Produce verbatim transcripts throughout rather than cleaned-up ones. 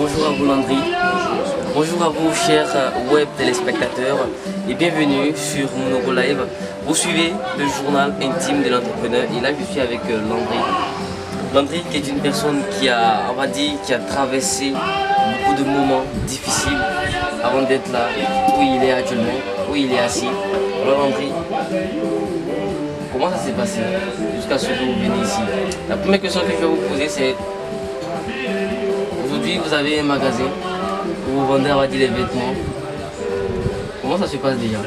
Bonjour à vous Landry, bonjour à vous chers web téléspectateurs et bienvenue sur Munokolive. Vous suivez le journal intime de l'entrepreneur et là je suis avec Landry. Landry qui est une personne qui a, on va dire, qui a traversé beaucoup de moments difficiles avant d'être là où il est actuellement, où il est assis. Alors Landry, comment ça s'est passé jusqu'à ce que vous venez ici? La première question que je vais vous poser c'est: aujourd'hui vous avez un magasin où vous vendez, on va dire, les vêtements. Comment ça se passe déjà,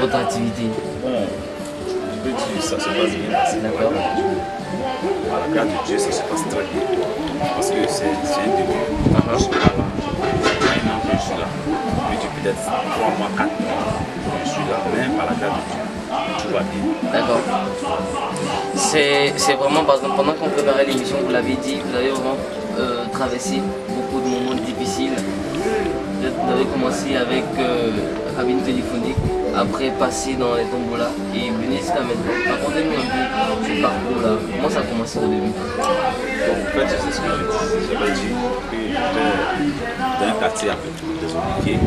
votre activité? Bon, je peux dire ça se passe bien. D'accord. À la grâce de Dieu, ça se passe très bien. Parce que c'est un début. Quand je suis là, un an que je suis là. Mais depuis peut-être trois mois, quatre mois, je suis là. Même à la grâce de Dieu, tout va bien. D'accord. C'est vraiment, parce que pendant qu'on préparait l'émission, vous l'avez dit, vous avez vraiment euh, traversé beaucoup de moments difficiles. Vous avez commencé avec euh, la cabine téléphonique, après passer dans les tombolas et venez jusqu'à maintenant. Racontez-nous un peu ce parcours-là. Comment ça a commencé au début? En fait, c'est ce que je disais. J'avais dit que j'étais dans un quartier avec des obliqués,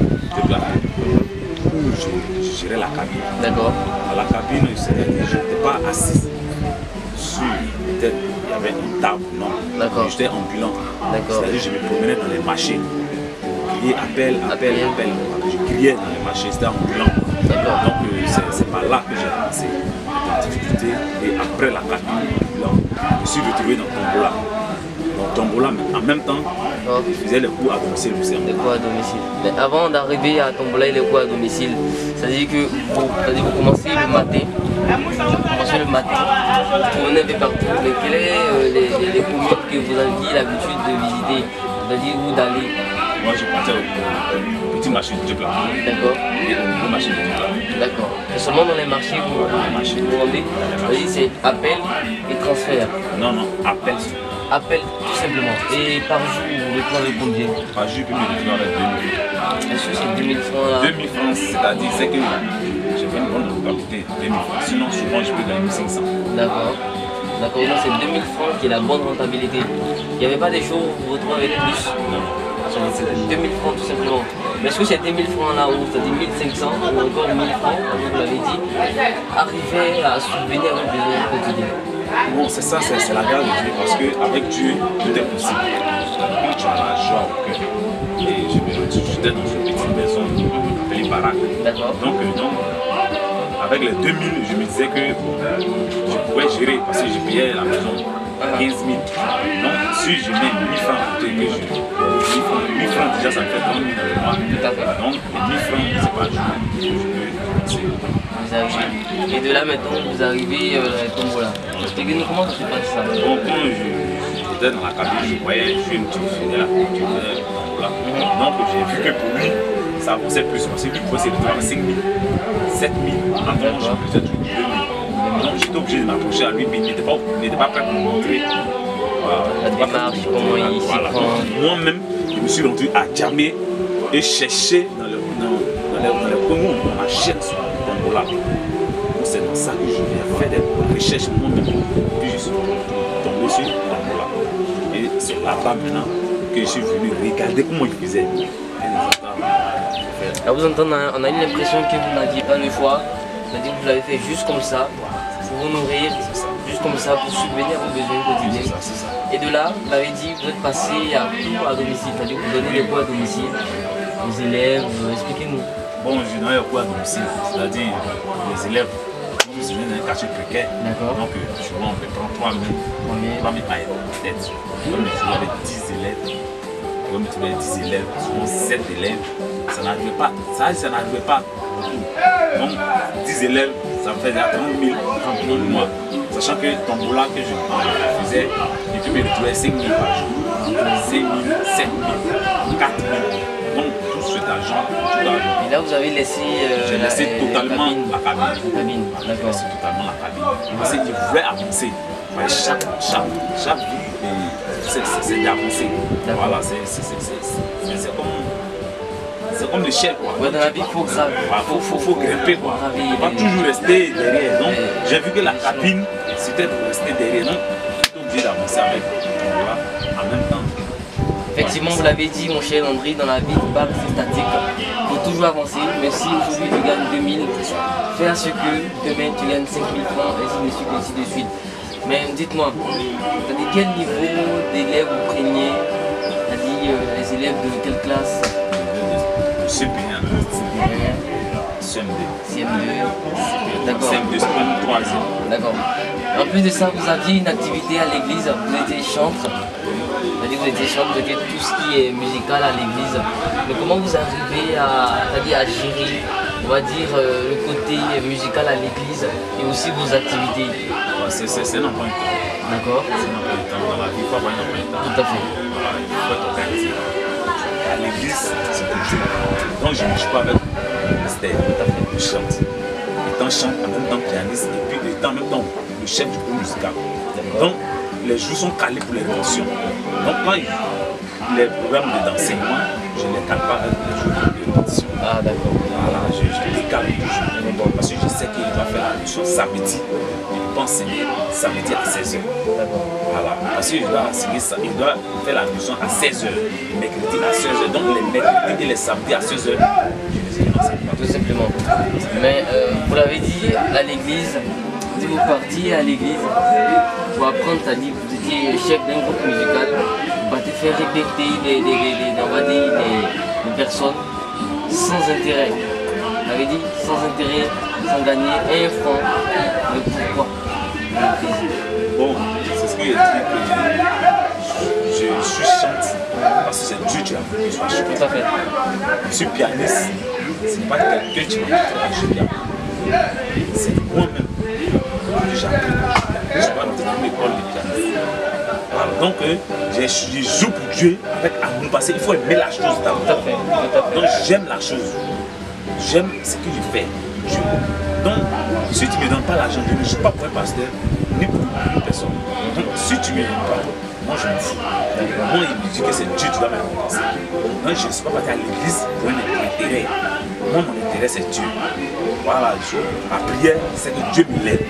de plaquer, où je gérais la cabine. D'accord. À la cabine, je n'étais pas assis. Il y avait une table, non. J'étais ambulant. C'est-à-dire je me promenais dans les marchés. Et appel, appel, appel. Je criais dans les marchés, c'était ambulant. Donc c'est par là que j'ai commencé les difficultés. Et après la cabine, je me suis retrouvé dans Tombola. Dans Tombola, mais en même temps, je faisais les cours à domicile. Les cours à domicile. Mais avant d'arriver à Tombola et les cours à domicile, c'est-à-dire que vous commencez le matin. Le matin, on est partout, mais quels sont les communes que vous aviez l'habitude de visiter, c'est-à-dire où d'aller? Moi je partais au petit marché de Djassa. D'accord. Et au gros marché de Djassa. D'accord. Et seulement dans les marchés, vous rendez, c'est-à-dire c'est appel et transfert? Non, non, appel. Appel tout simplement. Et par jour, vous le prenez combien? Par jour, je peux me retrouver avec deux mille. Bien sûr, c'est deux mille francs là. deux mille francs, c'est-à-dire c'est que je vais me prendre la quantité de deux mille francs. Sinon, souvent, je peux gagner cinq cents. D'accord. D'accord, donc c'est deux mille francs qui est la bonne rentabilité. Il n'y avait pas des jours où vous vous retrouvez avec plus? Non. C'est deux mille francs tout simplement. Mais est-ce que ces deux mille francs là, ou c'est mille cinq cents, ou encore mille francs, comme vous l'avez dit, arrivaient à subvenir aux besoins quotidiens? Bon, c'est ça, c'est la grâce de Dieu, parce qu'avec Dieu, tout est possible. Quand tu as la joie au cœur, et je me retrouve, j'étais dans une petite maison appelée baraque. D'accord. Donc, donc, avec les deux mille, je me disais que je pouvais gérer, parce que je payais la maison quinze mille. Donc, si je mets mille francs à côté, mille francs déjà, ça me fait trente mille dans le mois. Tout à fait. Donc, mille francs, c'est pas le jour que je peux. Et de là maintenant, vous arrivez à euh, Tombola. Expliquez-nous comment ça se passe ça. Bon, quand j'étais dans la cabine, je voyais un jeune qui venait là, qui venait à Tombola. Donc j'ai vu que pour lui, ça avançait plus. Parce que lui, il pouvait se retrouver à cinq mille, sept mille. Avant, je faisais toujours deux mille. Donc j'étais obligé de m'approcher à lui, mais il n'était pas, pas prêt pour me montrer. La démarche, comment il s'y prend. Moi-même, je me suis rendu à Djamé et chercher dans les promos, on achète sur Tombola. C'est dans ça que je viens faire des recherches moi-même. Puis je suis tombé sur Tombola. Et c'est là-bas maintenant que je suis venu regarder comment ils faisaient. À vous entendre, on a eu l'impression que vous n'aviez pas le choix. C'est-à-dire que vous l'avez fait juste comme ça, pour vous nourrir, juste comme ça, pour subvenir à vos besoins quotidiens. Et de là, vous l'avez dit, vous êtes passé à cours à domicile, c'est-à-dire que vous donnez des cours à domicile aux élèves. Expliquez-nous. Bon, je donnais des cours à domicile, c'est-à-dire les élèves. Je suis dans un quartier précaire, donc souvent on peut prendre trois mille par tête. On me trouve avec dix élèves, on me trouve avec dix élèves, souvent sept élèves, ça n'arrivait pas, ça, ça n'arrivait pas. Donc dix élèves, ça me faisait trente mille, trente mille le mois. Sachant que Tombola que je faisais, je peux me retrouver cinq mille par jour, cinq mille, sept mille, quatre mille. Donc tout cet argent, tout l'argent. Et là vous avez laissé, euh, j'ai laissé la, totalement la cabine. La cabine. La cabine. Laissé totalement la cabine. Parce qu'il voulait avancer. Mais chaque, chaque, chaque vie, c'est d'avancer. Voilà, c'est comme, c'est comme l'échelle quoi. Ouais, dans la vie, il faut que ça. Il faut, faut, faut grimper quoi. Il ne faut pas toujours rester derrière. Donc j'ai vu que la cabine, c'était de rester derrière. Donc j'étais obligé d'avancer avec. Voilà, en même temps. Effectivement, vous l'avez dit, mon cher André, dans la vie, pas c'est statique. Il faut toujours avancer, mais si aujourd'hui tu gagnes deux mille, fais ce que demain tu gagnes cinq mille francs, et ainsi de suite, ainsi de suite. Mais dites-moi, c'est-à-dire quel niveau d'élèves vous preniez, c'est-à-dire euh, les élèves de quelle classe? C M deux. C M deux. D'accord. C M deux, c'est pas le troisième. D'accord. En plus de ça, vous aviez une activité à l'église, vous étiez chantre. C'est-à-dire vous étiez chantre, vous étiez tout ce qui est musical à l'église. Mais comment vous arrivez à, à gérer, on va dire, euh, le côté musical à l'église et aussi vos activités? C'est un emploi du temps. D'accord. C'est un emploi du temps. Dans la vie, il faut avoir un emploi du temps. Tout à fait. Voilà, il faut être organisé. À l'église, c'est pour jouer. Donc je ne joue pas avec le ministère, tout à fait. Je chante. Étant chante, en même temps pianiste, et puis étant en même temps le chef du groupe musical. Donc les jours sont calés pour les tensions. Donc quand il y a les problèmes d'enseignement, je ne les cale pas avec les jours de tension. Ah d'accord. Voilà, je, je les cale toujours. Parce que je sais qu'il va faire la leçon samedi. Il peut enseigner samedi à seize heures. D'accord. Voilà. Parce qu'il doit enseigner, il doit faire la leçon à seize heures. Le mercredi à seize heures. Donc les mercredis et les samedis à seize heures. Tout simplement. Mais euh, vous l'avez dit à l'église, si vous partiez à l'église pour apprendre, c'est-à-dire vous étiez chef d'un groupe musical, vous partez faire répéter des, des, des, on va dire des, des personnes sans intérêt. Vous l'avez dit, sans intérêt, sans gagner un franc. Mais pourquoi? Bon, c'est ce que j'ai dit, que je, je, je suis chante parce que c'est Dieu qui a voulu que je sois chante. Tout à fait. Je suis pianiste. C'est pas quelqu'un qui m'a dit que je piano. C'est moi-même que j'ai appris. Je ne suis pas dans une école de piano. Voilà, donc euh, je joue pour Dieu avec amour parce qu'il faut aimer la chose d'abord. Donc j'aime la chose. J'aime ce que je fais. Je... Donc si tu ne me donnes pas l'argent, je ne joue pas pour un pasteur ni pour une personne. Donc si tu ne me donnes pas, moi je me fous. Moi il me dit que c'est Dieu qui doit me récompenser. Donc je ne suis pas parti à l'église pour un intérêt. Moi, mon intérêt, c'est Dieu. Voilà, je, ma prière, c'est que Dieu me l'aide.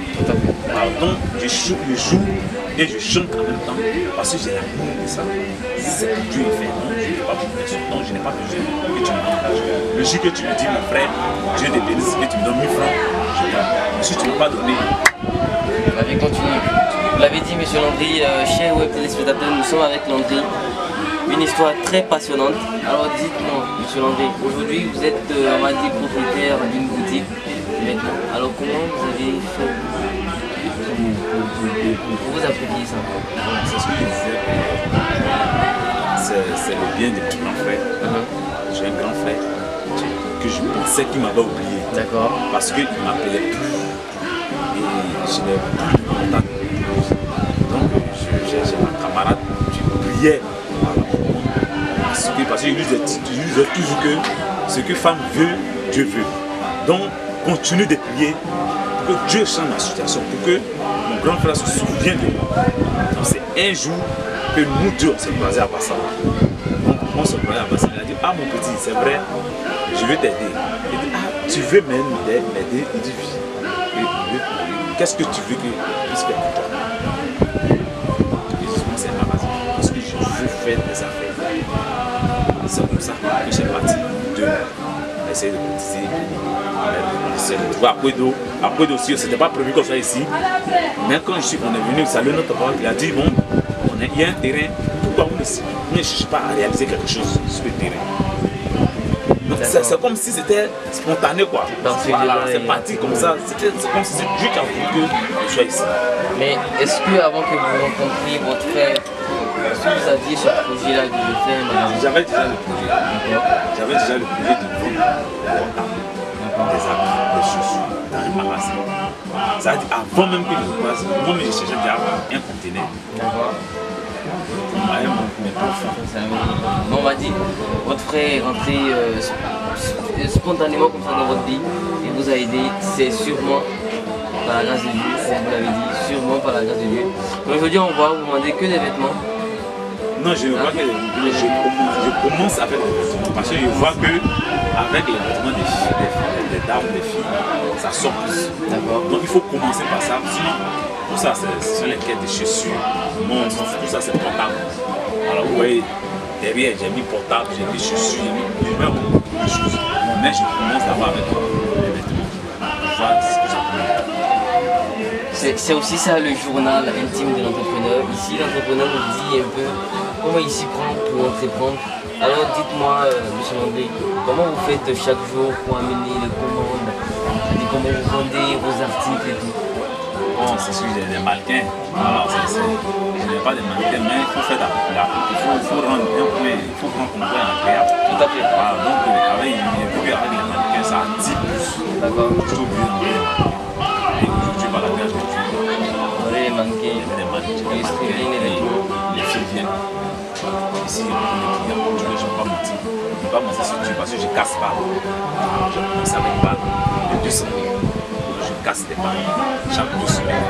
Donc, je joue, je joue et je chante en même temps parce que j'ai l'amour de ça. C'est que Dieu fait. Non, je n'ai pas besoin de personne. Non, je n'ai pas besoin que tu m'engages. Le jour que tu me dis, mon frère, Dieu te bénisse et tu me donnes mille francs, je vais. Mais si tu ne veux pas donner. Vous l'avez continué. Vous l'avez dit, monsieur Landry, euh, chers web téléspectateurs, nous sommes avec Landry. Une histoire très passionnante. Alors dites-moi, monsieur Landry, aujourd'hui vous êtes, euh, on va dire, propriétaire d'une boutique. Maintenant, alors comment vous avez fait pour vous approprier ça? C'est ce que je disais. C'est le bien de mon grand frère. Uh-huh. J'ai un grand frère que je pensais qu'il m'avait oublié. D'accord. Parce qu'il m'appelait plus. Et je n'ai plus de contact. Donc, j'ai ma camarade qui priait. Parce qu'il nous dit toujours que ce que femme veut, Dieu veut. Donc, continue de prier pour que Dieu change ma situation, pour que mon grand frère se souvienne de moi. Donc, c'est un jour que nous deux, on s'est croisés à Bassa. Donc, on s'est croisés à Bassa. Il a dit, ah mon petit, c'est vrai, je veux t'aider. Il a dit, ah, tu veux même m'aider? Il dit, oui. Qu'est-ce que tu veux que je puisse faire pour toi? Et justement, c'est ma raison. Parce que je veux faire des affaires. C'est comme ça que j'ai parti de essayer de cotiser. Après aussi, c'était pas prévu qu'on soit ici. Mais quand je suis, on est venu saluer notre parole, il a dit bon, on est, il y a un terrain, pourquoi on ne cherche pas à réaliser quelque chose sur le terrain? C'est comme si c'était spontané quoi. C'est parti comme ça. C'est comme si c'était Dieu qui a voulu que je sois ici. Mais est-ce que avant que vous rencontriez votre frère, est-ce que vous aviez ce projet-là que je fais? J'avais déjà le projet. J'avais déjà le projet de vendre des habits, des chaussures, dans les magasins. Ça a dit avant même que je me passe, moi-même je cherchais déjà un conteneur. D'accord. On m'a dit, votre frère est rentré euh, sp spontanément comme ça dans votre vie et vous a aidé, c'est sûrement par la grâce de Dieu, comme vous l'avez dit, sûrement par la grâce de Dieu. Donc aujourd'hui on va vous demander que des vêtements. Non, je ne vois que les vêtements. Je commence avec les vêtements parce que je vois que avec les vêtements des filles, des, des dames, des filles, ça sort plus. D'accord. Donc il faut commencer par ça. Sinon, tout ça, ce sont les quêtes de chaussures, monstres, tout ça, c'est portable. Alors, vous voyez, derrière, j'ai mis portable, j'ai mis chaussures, j'ai mis même beaucoup de choses. Mais je commence à voir avec les vêtements. C'est aussi ça le journal intime de l'entrepreneur. Ici, l'entrepreneur nous dit un peu comment il s'y prend pour entreprendre. Alors dites-moi, monsieur Landry, comment vous faites chaque jour pour amener les commandes, comment vous vendez vos articles et tout? Bon, c'est sûr que j'ai des mannequins. Voilà, je n'ai pas de mannequins, mais il faut faire la il faut rendre bien pour il faut qu'on comprenne agréable. Tout à fait. Voilà, donc avec, il faut qu'avec les mannequins, ça a dix plus. D'accord. Tout bien. Si je ne peux pas mentir, je ne peux pas mentir sur Dieu parce que je ne casse pas. Je commence avec pas de deux semaines. Je casse des paris chaque deux semaines.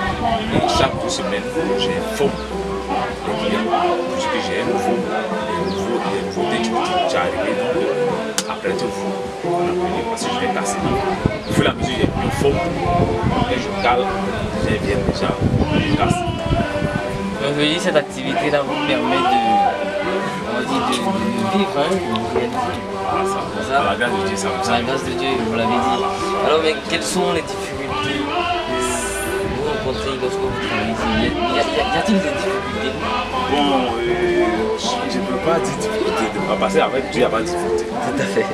Et chaque deux semaines, j'ai un faux. Les clients, puisque j'ai un nouveau, des nouveautés qui sont arrivées. Donc, après tout, parce que je vais casser. Au fur et à mesure, j'ai plus faux. Et je cale, j'ai bien déjà, je casse. Donc, je dis cette activité-là vous permet de. De, de, de vivre, hein, ah, ça, ça, la grâce de Dieu, ça vous la grâce de Dieu, vous l'avez dit. Alors, mais quelles sont les difficultés que vous rencontrez lorsque vous travaillez ici? Y a-t-il des difficultés? Bon, euh, je ne peux pas dire difficultés, de pas passer avec Dieu, il n'y a pas de difficultés. Tout à fait.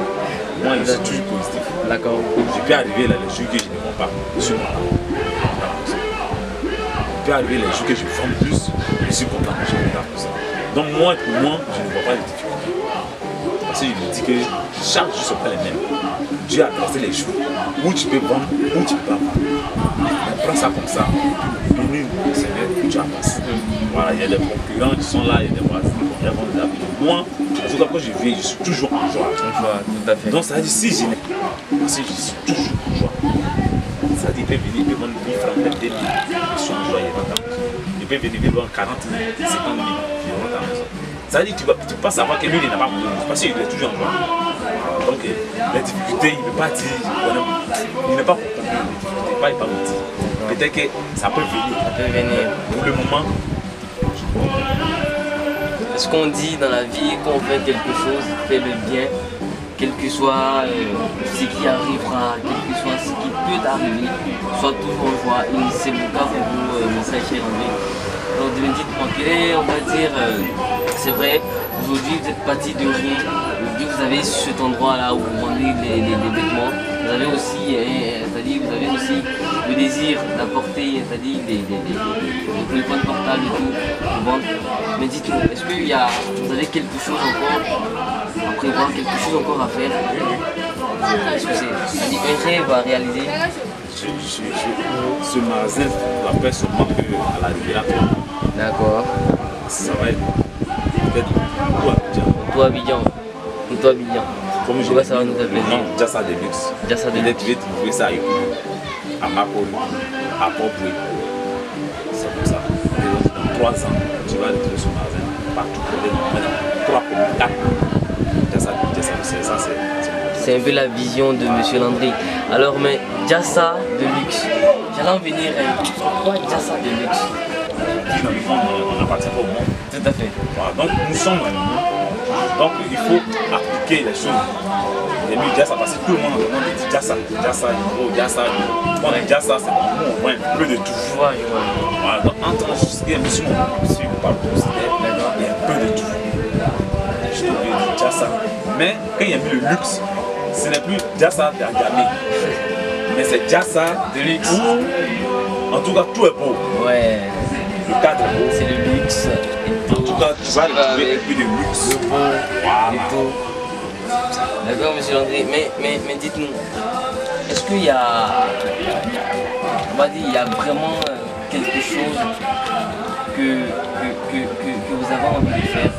Moi, je suis toujours positif. D'accord. Je peux arriver là les jours que je ne vends pas, sûrement. Je peux arriver les jours que je vends plus, je suis content, je suis content pour ça. Donc moi, pour moi, je ne vois pas de difficultés. Parce que je me dis que chaque jour ne sont pas les mêmes. Dieu a tracé les jours où tu peux vendre, où tu ne peux pas vendre. Prends ça comme ça. Nous, c'est là où tu avances. Voilà, il y a des concurrents qui sont là, il y a des voisins qui vendent des habits. Moi, en tout cas, quand je viens, je suis toujours en joie. Tout à fait. Donc ça veut dire si je n'ai pas, si je suis toujours en joie. Ça veut dire que je peux venir devant une vie francs, même des mille, je suis en joie, il y a vingt ans. Je peux venir devant quarante mille, cinquante mille. Ça veut dire que tu ne peux pas savoir que lui il n'a pas besoin, parce qu'il est toujours en joie. Donc la difficulté, il ne peut pas dire, il n'est pas compris, il n'est pas épargné. Peut-être que ça peut venir. Ça peut venir. Pour le moment, ce qu'on dit dans la vie, quand on fait quelque chose, fait le bien, quel que soit euh, ce qui arrivera, quel que soit ce qui peut arriver, soit toujours en joie. Et c'est mon cas pour vous, euh, message cher ami. Donc vous me dites, ok, on va dire, euh, c'est vrai, aujourd'hui vous êtes parti de rien. Aujourd'hui vous avez cet endroit-là où vous vendez les, les, les vêtements. Vous avez aussi, eh, c'est-à-dire vous avez aussi le désir d'apporter, c'est-à-dire des téléphones portables et tout, pour vendre. Mais dites-moi, est-ce que y a, vous avez quelque chose encore à prévoir, quelque chose encore à faire? Est-ce que c'est un rêve à réaliser? Je, je, je, ce magasin, on l'appelle seulement que à la rivière. D'accord. Ça va être peut-être tout Abidjan. Tout Abidjan. Tout Abidjan. Comme je vois, ça va nous appeler. Non, Djassa de Luxe. Djassa de Luxe. Je vais trouver ça à Yoko, à Makolo, à Popoué. C'est comme ça. Dans trois ans, tu vas retrouver ce magasin partout. Trois communes, quatre. Djassa de Luxe, c'est ça, c'est. C'est un peu la vision de monsieur Landry. Alors, mais Djassa de Luxe, j'allais en venir. Pourquoi Djassa de Luxe? On n'appartient pas au monde. Tout à fait. Voilà, donc, nous sommes dans le monde. Donc, il faut appliquer les choses. J'ai mis Djassa parce que tout le monde a demandé Djassa. Djassa, Yoro, Djassa. Quand on est Djassa, c'est vraiment on voit un peu de tout. Voilà, donc, en tant que je suis parle de il y a un peu de tout. Je suis obligé de Djassa. Mais quand il y a mis le luxe, ce n'est plus Djassa d'Agami, mais c'est Djassa de Luxe. En tout cas, tout est beau. Ouais. Le cadre est beau. C'est le luxe. En tout cas, tu vas retrouver un peu de luxe. Le beau. Voilà. D'accord, monsieur Landry. Mais, mais, mais dites-nous, est-ce qu'il y a, on va dire, il y a vraiment quelque chose que, que, que, que, que vous avez envie de faire?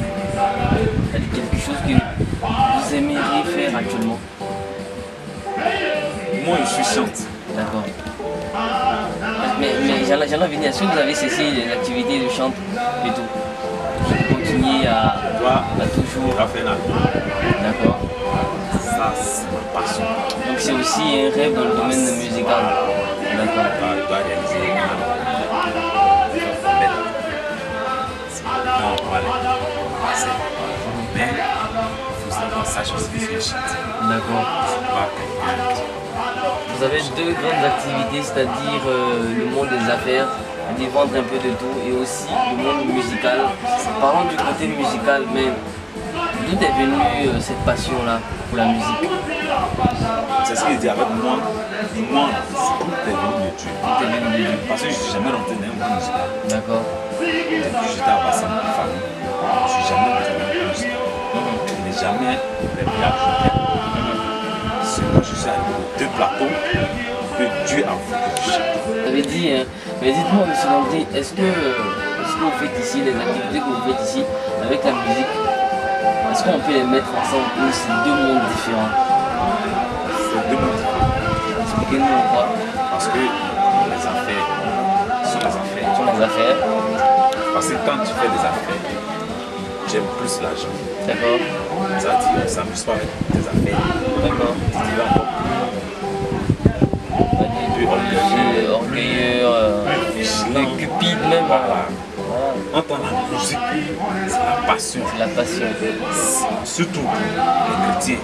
Quelque chose que vous aimeriez faire actuellement? Moi, je suis chante. D'accord. Mais, mais j'en ai venir. Est-ce que vous avez cessé l'activité de chante et tout? Je continue à, à toujours. À faire la vie. D'accord. Ça, c'est ma passion. Donc, c'est aussi un rêve dans le domaine musical. D'accord. Non, voilà. C'est. Mais. sachant ce que c'est le shit. D'accord. Vous avez deux grandes activités, c'est-à-dire euh, le monde des affaires, des ventes un peu de tout, et aussi le monde musical. Parlons du côté musical, mais d'où est venue euh, cette passion-là pour la musique? C'est ce qu'il dit avec moi. Moi, c'est tout est venu de Dieu. Parce que je ne suis jamais rentré dans un monde musical. D'accord. Depuis j'étais à Bassin, ma famille, je ne suis jamais rentré dans un musical. Je n'ai jamais les villages. Moi, je suis arrivé aux deux plateaux que Dieu a voulu. Vous avez dit, hein, mais dites-moi, monsieur Landry, est-ce que ce que vous faites ici, les activités que vous faites ici, avec la musique, est-ce qu'on peut les mettre ensemble ou c'est deux mondes différents? C'est deux mondes différents. Expliquez-nous pourquoi. Parce que les affaires sont les affaires. Sont les affaires. Parce que quand tu fais des affaires, j'aime plus l'argent. D'accord. Ça dit, on s'amuse pas avec tes affaires. D'accord. Tu dis encore plus orgueilleux, orgueilleux, vigilant, cupide même. Voilà. Entendre la musique, c'est la passion. C'est la passion. Surtout les chrétiens.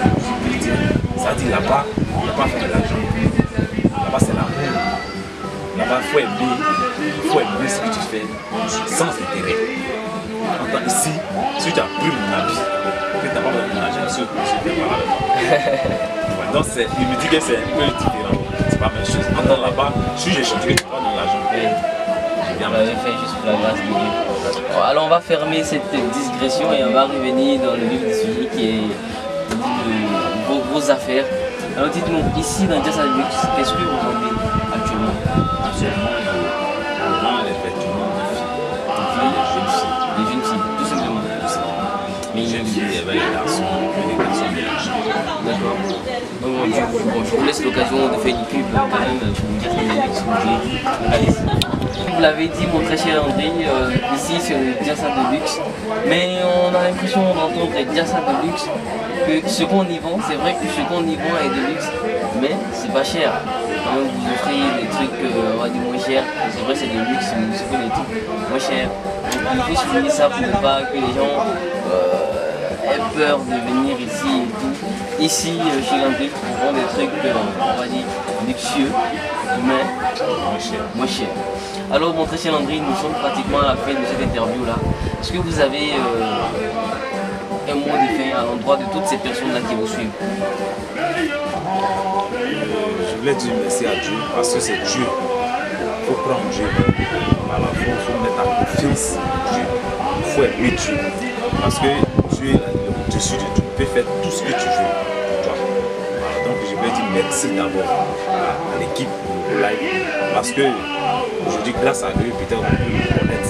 Les chrétiens. Ça dit là-bas, on ne peut pas faire de l'argent. Là-bas, c'est l'amour. Là-bas, il faut aimer. Il faut aimer ce que tu fais sans intérêt. Entendre ici, si tu as pris mon habit, tu n'as pas besoin de mon argent, si tu n'es pas là. Donc, il me dit que c'est un peu différent. C'est pas la même chose. Entendre là-bas, si j'ai chanté, tu n'as pas dans l'argent. Je l'avais fait juste pour la grâce de Dieu. Bon, alors, on va fermer cette digression et on va revenir dans le vif du sujet qui est de vos grosses affaires. Alors, dites-nous, ici dans Djassa de Luxe, qu'est-ce que vous vendez actuellement? Actuellement, on vend les vêtements de filles. Les jeunes filles, tout simplement. Les jeunes filles, les garçons, les garçons mélangés. D'accord. Bon, je vous laisse l'occasion de faire une pub quand même pour vous dire que vous avez explosé. Allez-y. Vous l'avez dit, mon très cher André, euh, ici sur Djassa de Luxe. Mais on a l'impression d'entendre Djassa de Luxe que ce qu'on y vend, c'est vrai que ce qu'on y vend est de luxe, mais c'est pas cher. Quand même, vous offrez des trucs euh, ouais, du moins cher. C'est vrai, c'est de luxe, mais vous offrez des trucs moins chers. Il faut souligner ça pour ne pas que les gens euh, aient peur de venir ici et tout. Ici, euh, chez Landry, on vend des trucs, euh, on va dire, luxueux, mais moins chers. Moins cher. Alors, mon très cher Landry, nous sommes pratiquement à la fin de cette interview-là. Est-ce que vous avez euh, un mot de fin à l'endroit de toutes ces personnes-là qui vous suivent? Je voulais dire merci à Dieu, parce que c'est Dieu. Il faut prendre Dieu. Voilà, il faut mettre la confiance en Dieu. Il faut aimer Dieu. Parce que Dieu est au-dessus de tout. Tu peux faire tout ce que tu veux pour toi. Voilà, donc je voulais dire merci d'abord à l'équipe de Live. Parce que je dis grâce à eux, peut-être on peut me connaître.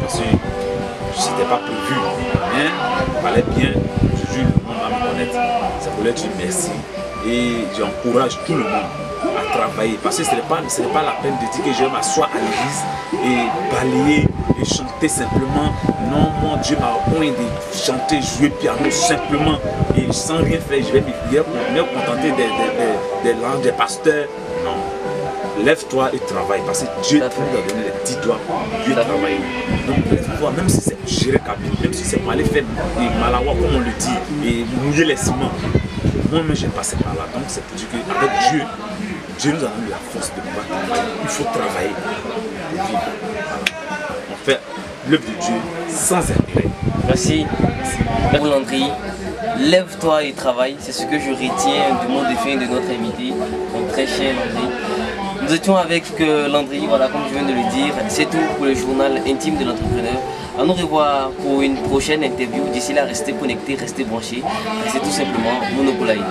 Parce que je n'étais pas prévu. Mais il fallait bien, je jure, le monde va me connaître. Ça voulait dire merci. Et j'encourage tout le monde à travailler, parce que ce n'est pas, ce n'est pas la peine de dire que je vais m'asseoir à l'église et balayer et chanter simplement. Non, mon Dieu m'a appoint de chanter, jouer piano simplement et sans rien faire. Je vais me contenter des, des, des, des langues, des pasteurs. Non, lève-toi et travaille, parce que Dieu t'a donné les petits doigts pour Dieu travailler. Donc lève-toi, même si c'est gérer cabine, même si c'est mal fait, et malawa comme on le dit, et mouiller les ciments. Moi-même, j'ai passé par là, donc c'est pour dire qu'avec Dieu, Dieu nous a donné la force de pouvoir travailler. Il faut travailler pour vivre. On fait l'œuvre de Dieu sans intérêt. Merci. Merci Landry. Lève-toi et travaille, c'est ce que je retiens du mot de fin de notre invité, mon très cher Landry. Nous étions avec Landry, voilà, comme je viens de le dire. C'est tout pour le journal intime de l'entrepreneur. À nous revoir pour une prochaine interview. D'ici là, restez connectés, restez branchés. Restez tout simplement Munokolive.